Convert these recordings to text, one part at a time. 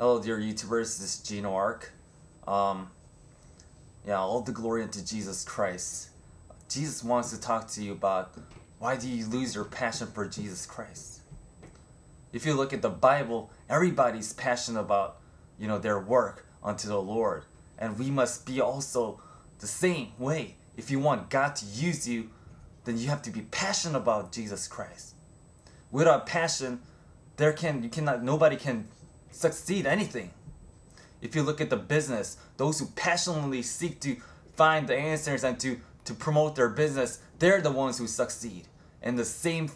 Hello dear YouTubers, this is Gino Ark. All the glory unto Jesus Christ. Jesus wants to talk to you about why do you lose your passion for Jesus Christ? If you look at the Bible, everybody's passionate about, their work unto the Lord. And we must be also the same way. If you want God to use you, then you have to be passionate about Jesus Christ. Without passion, nobody can succeed anything. If you look at the business, those who passionately seek to find the answers and to promote their business, they're the ones who succeed. And the same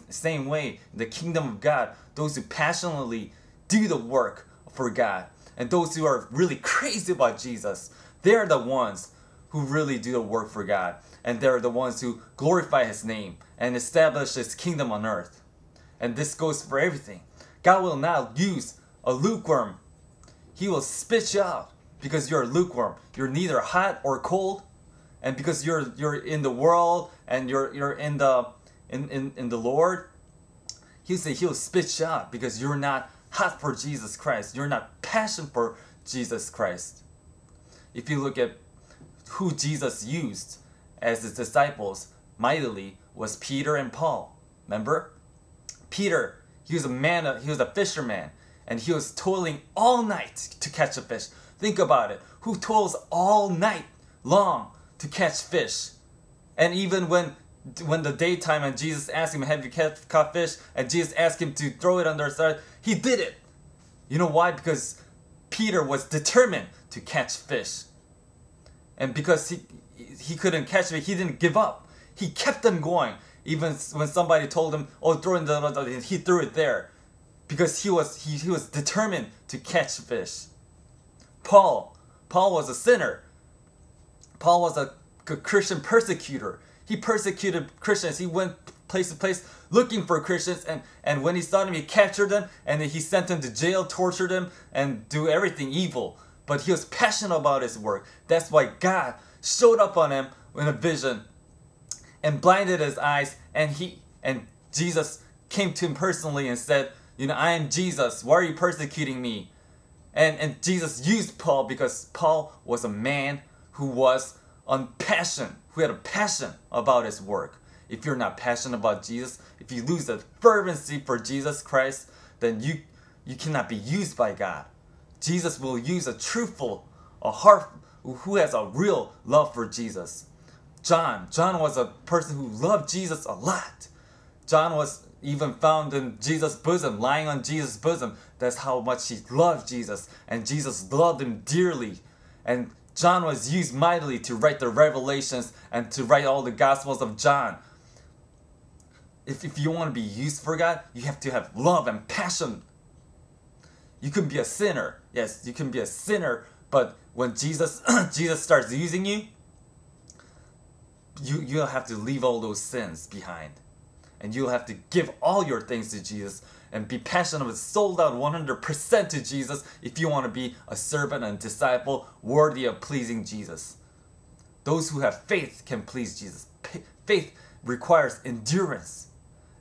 way, in the kingdom of God, those who passionately do the work for God, and those who are really crazy about Jesus, they're the ones who really do the work for God, and they're the ones who glorify His name and establish His kingdom on earth. And this goes for everything. God will not use a lukewarm. He will spit you out because you're lukewarm. You're neither hot or cold, and because you're in the world and you're in the Lord, He'll say He'll spit you out because you're not hot for Jesus Christ. You're not passionate for Jesus Christ. If you look at who Jesus used as His disciples mightily, was Peter and Paul. Remember? Peter, he was a fisherman, and he was toiling all night to catch a fish. Think about it. Who toils all night long to catch fish? And even when the daytime and Jesus asked him, have you caught fish? And Jesus asked him to throw it on their side, he did it. You know why? Because Peter was determined to catch fish. And because he couldn't catch it, he didn't give up. He kept them going. Even when somebody told him, oh, throw it there, he threw it there. Because he was determined to catch fish. Paul was a sinner. Paul was a Christian persecutor. He persecuted Christians. He went place to place looking for Christians. And when he saw them, he captured them. And then he sent them to jail, tortured them, and do everything evil. But he was passionate about his work. That's why God showed up on him in a vision and blinded his eyes. And Jesus came to him personally and said, I am Jesus. Why are you persecuting me? And Jesus used Paul because Paul was a man who was on passion, who had a passion about his work. If you're not passionate about Jesus, if you lose the fervency for Jesus Christ, then you cannot be used by God. Jesus will use a truthful, a heart who has a real love for Jesus. John was a person who loved Jesus a lot. John was even found in Jesus' bosom, lying on Jesus' bosom. That's how much he loved Jesus, and Jesus loved him dearly. And John was used mightily to write the Revelations and to write all the Gospels of John. If you want to be used for God, you have to have love and passion. You can be a sinner. Yes, you can be a sinner, but when Jesus starts using you, you'll have to leave all those sins behind. And you'll have to give all your things to Jesus and be passionate and sold out 100% to Jesus if you want to be a servant and disciple worthy of pleasing Jesus. Those who have faith can please Jesus. Faith requires endurance.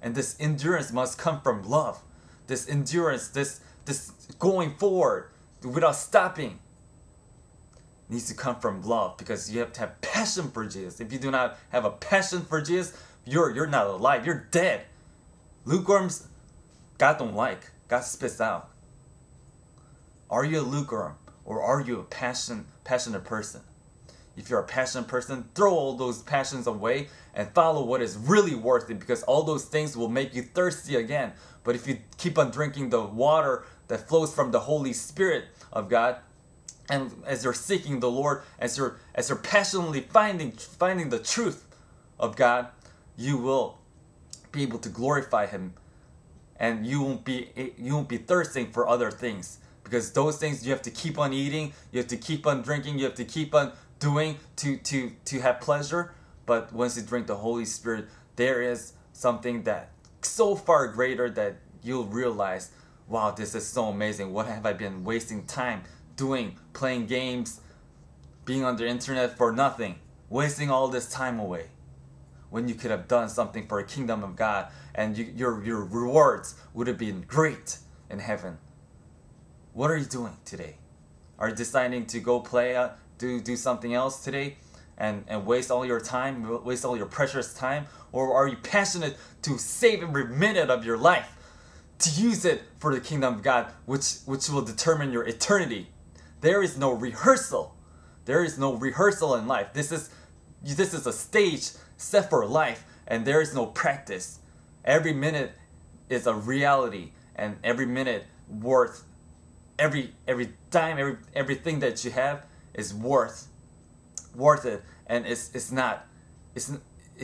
And this endurance must come from love. This endurance, this going forward without stopping needs to come from love, because you have to have passion for Jesus. If you do not have a passion for Jesus, you're not alive. You're dead. Lukewarms, God don't like. God spits out. Are you a lukewarm, or are you a passionate person? If you're a passionate person, throw all those passions away and follow what is really worth it, because all those things will make you thirsty again. But if you keep on drinking the water that flows from the Holy Spirit of God, and as you're seeking the Lord, as you're passionately finding the truth of God, you will be able to glorify Him, and you won't be thirsting for other things, because those things you have to keep on eating, you have to keep on drinking, you have to keep on doing to have pleasure. But once you drink the Holy Spirit, there is something that so far greater that you'll realize, wow, this is so amazing. What have I been wasting time doing? Playing games, being on the internet for nothing, wasting all this time away, when you could have done something for the kingdom of God, and your rewards would have been great in heaven. What are you doing today? Are you deciding to go play, do something else today and waste all your time, waste all your precious time? Or are you passionate to save every minute of your life, to use it for the kingdom of God, which will determine your eternity? There is no rehearsal. There is no rehearsal in life. This is a stage set for life, and there is no practice. Every minute is a reality, and every minute worth, every dime, everything that you have is worth it, and it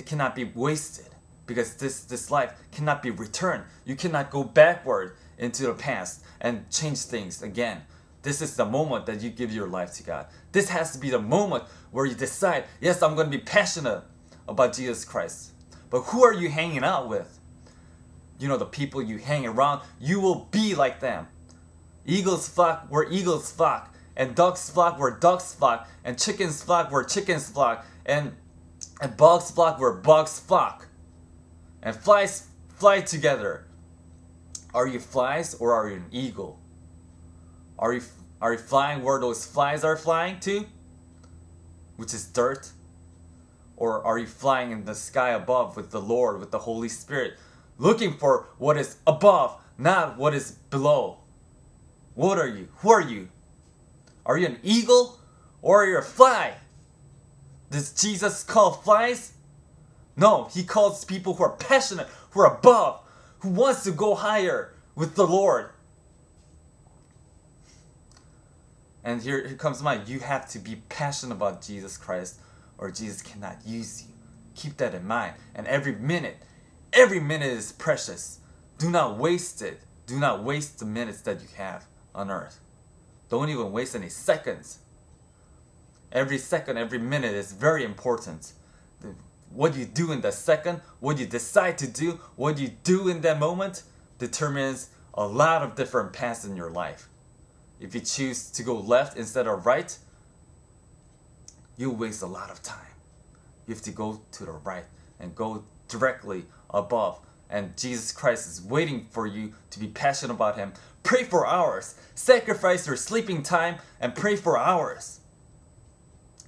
cannot be wasted, because this life cannot be returned. You cannot go backward into the past and change things again. This is the moment that you give your life to God. This has to be the moment where you decide, yes, I'm going to be passionate about Jesus Christ. But who are you hanging out with? You know, the people you hang around, you will be like them. Eagles flock where eagles flock, and ducks flock where ducks flock, and chickens flock where chickens flock, and bugs flock where bugs flock, and flies fly together. Are you flies, or are you an eagle? Are you flying where those flies are flying to, which is dirt? Or are you flying in the sky above with the Lord, with the Holy Spirit, looking for what is above, not what is below? What are you? Who are you? Are you an eagle, or are you a fly? Does Jesus call flies? No, he calls people who are passionate, who are above, who wants to go higher with the Lord. And here comes mine. You have to be passionate about Jesus Christ, or Jesus cannot use you. Keep that in mind. And every minute is precious. Do not waste it. Do not waste the minutes that you have on earth. Don't even waste any seconds. Every second, every minute is very important. What you do in that second, what you decide to do, what you do in that moment determines a lot of different paths in your life. If you choose to go left instead of right, you waste a lot of time. You have to go to the right and go directly above. And Jesus Christ is waiting for you to be passionate about him. Pray for hours. Sacrifice your sleeping time and pray for hours.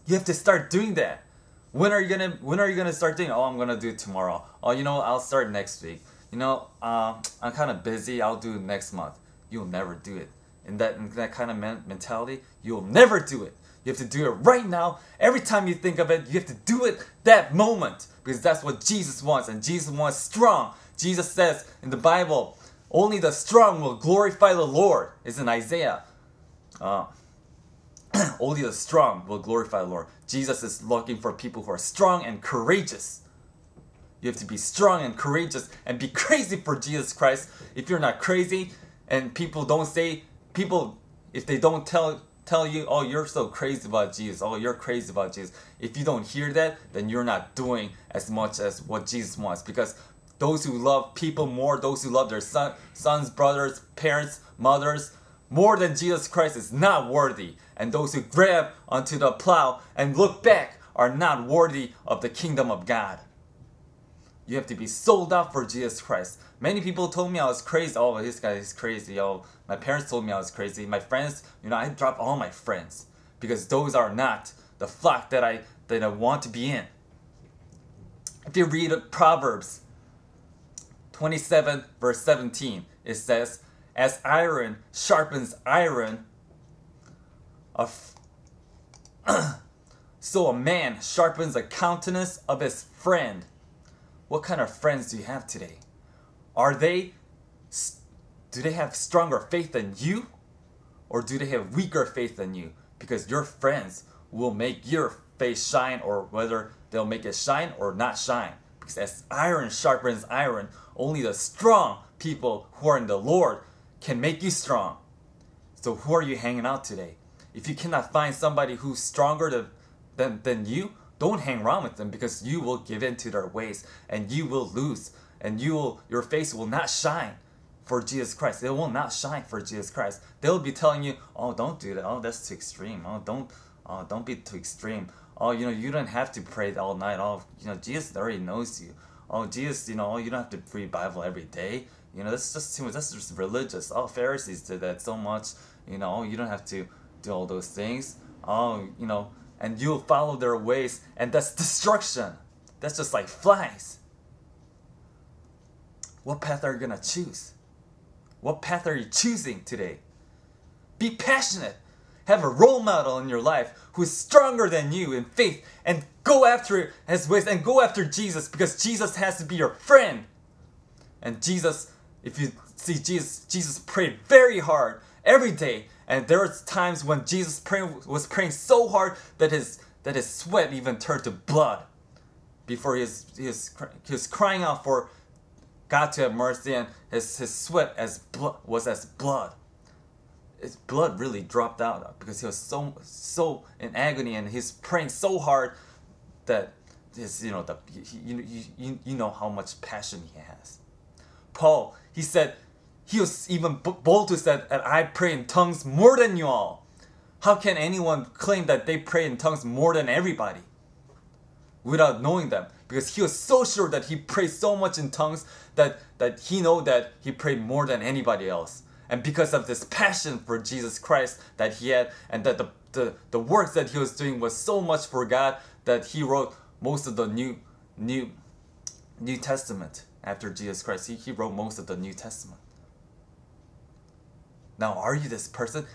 You have to start doing that. When are you gonna start doing? Oh, I'm gonna do it tomorrow. Oh, you know, I'll start next week. You know, I'm kind of busy. I'll do it next month. You'll never do it. In that kind of mentality, you'll never do it. You have to do it right now. Every time you think of it, you have to do it that moment, because that's what Jesus wants, and Jesus wants strong. Jesus says in the Bible, only the strong will glorify the Lord. It's in Isaiah. Only the strong will glorify the Lord. Jesus is looking for people who are strong and courageous. You have to be strong and courageous and be crazy for Jesus Christ. If you're not crazy, and if they don't tell you, oh, you're so crazy about Jesus, oh, you're crazy about Jesus. If you don't hear that, then you're not doing as much as what Jesus wants. Because those who love people more, those who love their sons, brothers, parents, mothers, more than Jesus Christ is not worthy. And those who grab onto the plow and look back are not worthy of the kingdom of God. You have to be sold out for Jesus Christ. Many people told me I was crazy. Oh, this guy is crazy. Oh, my parents told me I was crazy. My friends, you know, I dropped all my friends because those are not the flock that I want to be in. If you read Proverbs 27 verse 17, it says, as iron sharpens iron, so a man sharpens the countenance of his friend. What kind of friends do you have today? Do they have stronger faith than you? Or do they have weaker faith than you? Because your friends will make your face shine, or whether they'll make it shine or not shine. Because as iron sharpens iron, only the strong people who are in the Lord can make you strong. So who are you hanging out today? If you cannot find somebody who's stronger than you, don't hang around with them, because you will give in to their ways and you will lose, and your face will not shine for Jesus Christ. It will not shine for Jesus Christ. They'll be telling you, oh, don't do that. Oh, that's too extreme. Oh, don't be too extreme. Oh, you know, you don't have to pray all night. Oh, you know, Jesus already knows you. Oh, Jesus, you know, you don't have to read the Bible every day. You know, that's just too much. That's just religious. Oh, Pharisees did that so much. You know, you don't have to do all those things. Oh, you know, and you'll follow their ways, and that's destruction. That's just like flies. What path are you gonna choose? What path are you choosing today? Be passionate. Have a role model in your life who is stronger than you in faith, and go after his ways and go after Jesus, because Jesus has to be your friend. And Jesus, if you see Jesus, Jesus prayed very hard every day, and there was times when Jesus was praying so hard that his sweat even turned to blood before he was crying out for God to have mercy, and his sweat was as blood. His blood really dropped out because he was so in agony, and he's praying so hard that you know how much passion he has. Paul, he said, he was even bold to say that I pray in tongues more than you all. How can anyone claim that they pray in tongues more than everybody without knowing them? Because he was so sure that he prayed so much in tongues that he knew that he prayed more than anybody else. And because of this passion for Jesus Christ that he had, and that the works that he was doing was so much for God, that he wrote most of the New Testament. After Jesus Christ, he wrote most of the New Testament. Now, are you this person?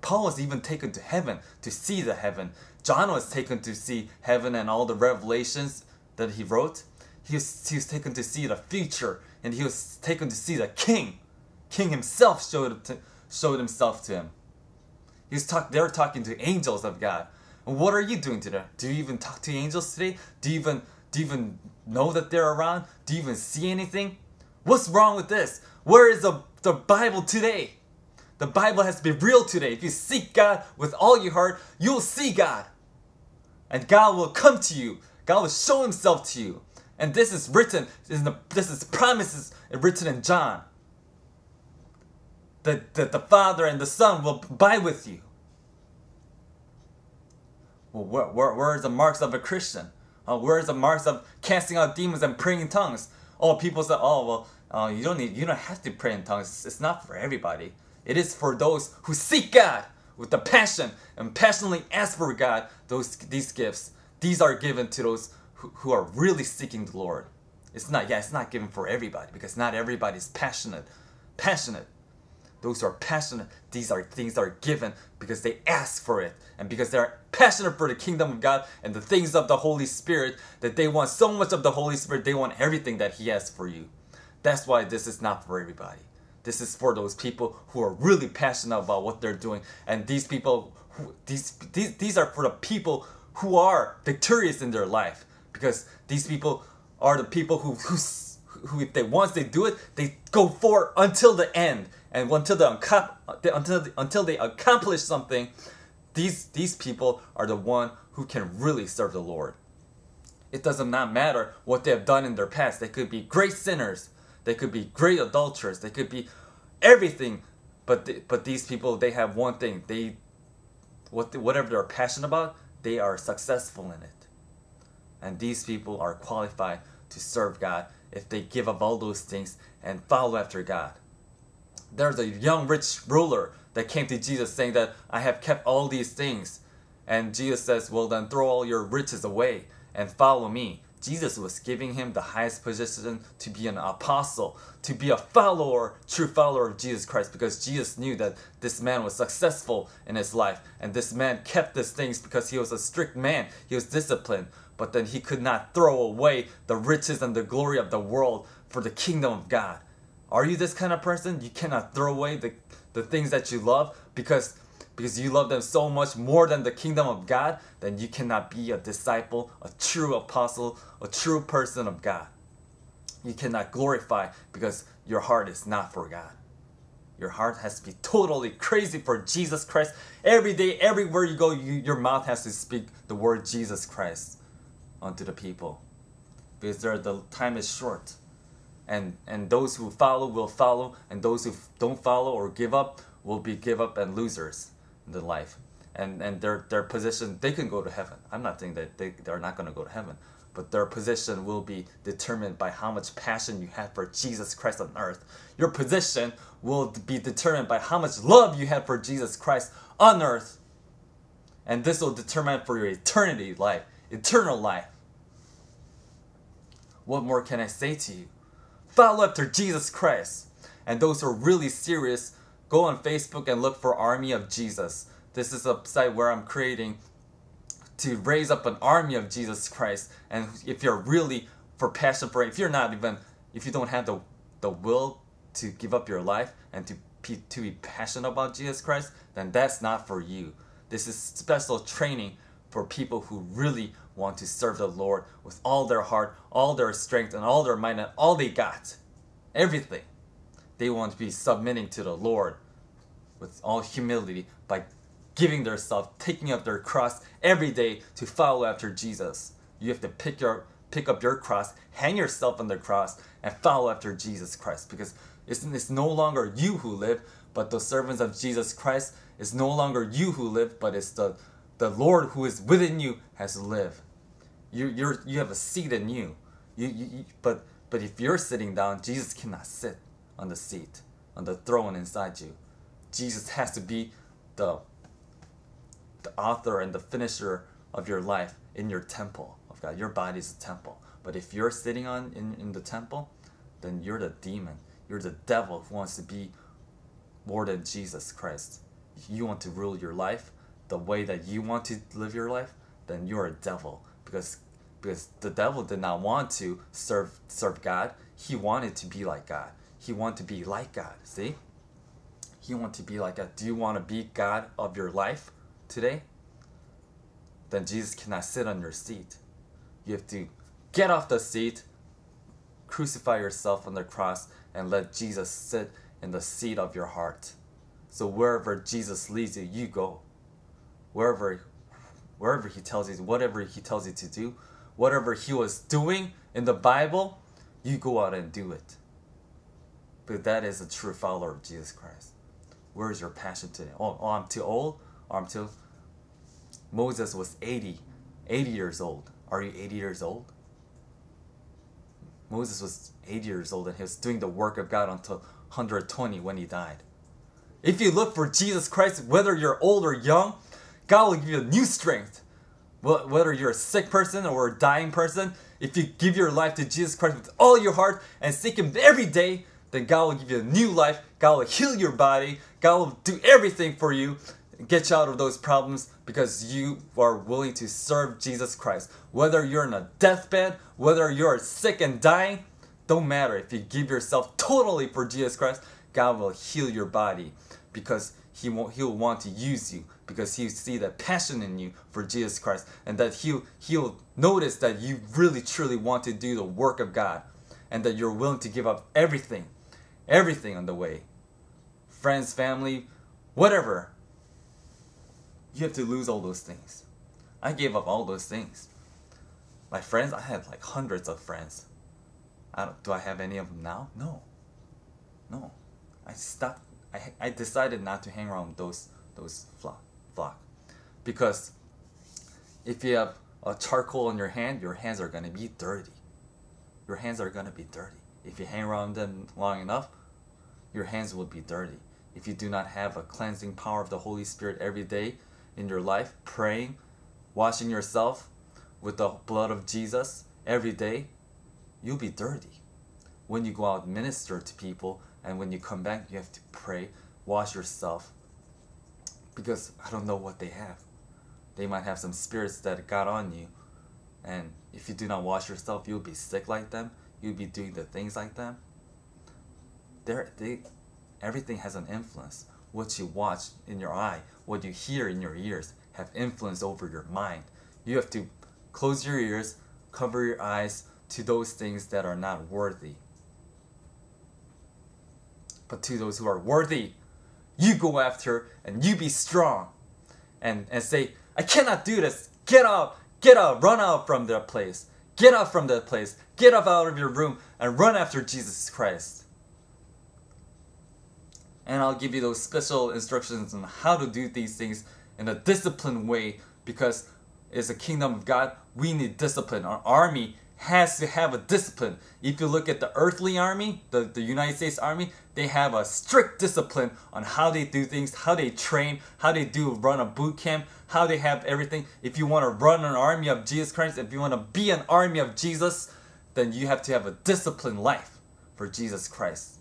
Paul was even taken to heaven to see the heaven. John was taken to see heaven and all the revelations that he wrote. He was taken to see the future, and he was taken to see the King. King himself showed himself to him. They were talking to angels of God. And what are you doing today? Do you even talk to angels today? Do you even know that they're around? Do you even see anything? What's wrong with this? Where is the Bible today? The Bible has to be real today. If you seek God with all your heart, you'll see God. And God will come to you. God will show himself to you. And this is written, this is promises written in John. That the Father and the Son will abide with you. Well, where is the marks of a Christian? Where is the marks of casting out demons and praying in tongues? Oh, people say, oh, well, you don't have to pray in tongues. It's not for everybody. It is for those who seek God with the passion and passionately ask for God. These gifts, these are given to those who are really seeking the Lord. It's not given for everybody, because not everybody's passionate. Those who are passionate, these are things that are given because they ask for it, and because they're passionate for the kingdom of God and the things of the Holy Spirit, that they want so much of the Holy Spirit, they want everything that He has for you. That's why this is not for everybody. This is for those people who are really passionate about what they're doing, and these people, these are for the people who are victorious in their life, because these people are the people who if they once they do it, they go forward until the end. And until they accomplish something, these people are the one who can really serve the Lord. It does not matter what they have done in their past. They could be great sinners. They could be great adulterers. They could be everything. But these people, they have one thing. Whatever they're passionate about, they are successful in it. And these people are qualified to serve God if they give up all those things and follow after God. There's a young rich ruler that came to Jesus saying that I have kept all these things. And Jesus says, well then throw all your riches away and follow me. Jesus was giving him the highest position to be an apostle, to be a follower, true follower of Jesus Christ, because Jesus knew that this man was successful in his life, and this man kept these things because he was a strict man, he was disciplined, but then he could not throw away the riches and the glory of the world for the kingdom of God. Are you this kind of person? You cannot throw away the things that you love because you love them so much more than the kingdom of God, then you cannot be a disciple, a true apostle, a true person of God. You cannot glorify because your heart is not for God. Your heart has to be totally crazy for Jesus Christ. Every day, everywhere you go, your mouth has to speak the word Jesus Christ unto the people, because the time is short. And those who follow will follow, and those who don't follow or give up will be give up and losers in their life. And their position, they can go to heaven. I'm not saying that they're not going to go to heaven, but their position will be determined by how much passion you have for Jesus Christ on earth. Your position will be determined by how much love you have for Jesus Christ on earth. And this will determine for your eternal life. What more can I say to you? Follow after Jesus Christ. And those who are really serious, go on Facebook and look for Army of Jesus. This is a site where I'm creating to raise up an army of Jesus Christ. And if you're really for passion for it, if you don't have the will to give up your life and to be passionate about Jesus Christ, then that's not for you. This is special training for people who really want to serve the Lord with all their heart, all their strength, and all their mind, and all they got. Everything. They want to be submitting to the Lord with all humility by giving themselves, taking up their cross every day to follow after Jesus. You have to pick up your cross, hang yourself on the cross, and follow after Jesus Christ. Because it's no longer you who live, but the servants of Jesus Christ. It's no longer you who live, but it's the Lord who is within you has lived. You have a seat in you. But if you're sitting down, Jesus cannot sit on the seat, on the throne inside you. Jesus has to be the author and the finisher of your life in your temple of God. Your body is a temple. But if you're sitting in the temple, then you're the demon. You're the devil who wants to be more than Jesus Christ. If you want to rule your life the way that you want to live your life, then you're a devil. Because the devil did not want to serve God. He wanted to be like God. He wanted to be like God. See? He wanted to be like God. Do you want to be God of your life today? Then Jesus cannot sit on your seat. You have to get off the seat, crucify yourself on the cross, and let Jesus sit in the seat of your heart. So wherever Jesus leads you, you go. Wherever he tells you, whatever he tells you to do, whatever he was doing in the Bible, you go out and do it. But that is a true follower of Jesus Christ. Where is your passion today? Oh, I'm too old? I'm too... Moses was 80 years old. Are you 80 years old? Moses was 80 years old and he was doing the work of God until 120 when he died. If you look for Jesus Christ, whether you're old or young, God will give you a new strength. Whether you're a sick person or a dying person, if you give your life to Jesus Christ with all your heart and seek Him every day, then God will give you a new life. God will heal your body. God will do everything for you. Get you out of those problems because you are willing to serve Jesus Christ. Whether you're in a deathbed, whether you're sick and dying, don't matter. If you give yourself totally for Jesus Christ, God will heal your body because He'll want to use you because He'll see that passion in you for Jesus Christ and that He'll notice that you really truly want to do the work of God and that you're willing to give up everything on the way. Friends, family, whatever. You have to lose all those things. I gave up all those things. My friends, I had like hundreds of friends. Do I have any of them now? No. I stopped. I decided not to hang around those flock. Because if you have a charcoal in your hand, your hands are going to be dirty. If you hang around them long enough, your hands will be dirty. If you do not have a cleansing power of the Holy Spirit every day in your life, praying, washing yourself with the blood of Jesus every day, you'll be dirty. When you go out and minister to people, and when you come back, you have to pray, wash yourself. Because I don't know what they have. They might have some spirits that got on you. And if you do not wash yourself, you'll be sick like them. You'll be doing the things like them. Everything has an influence. What you watch in your eye, what you hear in your ears, have influence over your mind. You have to close your ears, cover your eyes to those things that are not worthy. But to those who are worthy, you go after and you be strong. And say, I cannot do this. Get out, run out from that place. Get out from that place. Get up out of your room and run after Jesus Christ. And I'll give you those special instructions on how to do these things in a disciplined way because is the kingdom of God, we need discipline. Our army has to have a discipline. If you look at the earthly army, the United States Army, they have a strict discipline on how they do things, how they train, how they run a boot camp, how they have everything. If you want to run an army of Jesus Christ, if you want to be an army of Jesus, then you have to have a disciplined life for Jesus Christ.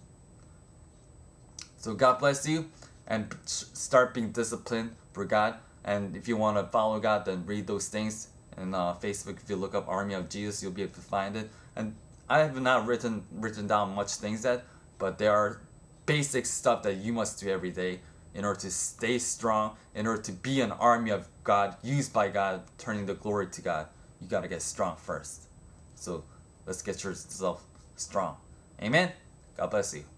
So God bless you, and start being disciplined for God. And if you want to follow God, then read those things. And Facebook, if you look up Army of Jesus, you'll be able to find it. And I have not written down much things that, but there are basic stuff that you must do every day in order to stay strong, in order to be an army of God, used by God, turning the glory to God. You got to get strong first. So let's get yourself strong. Amen. God bless you.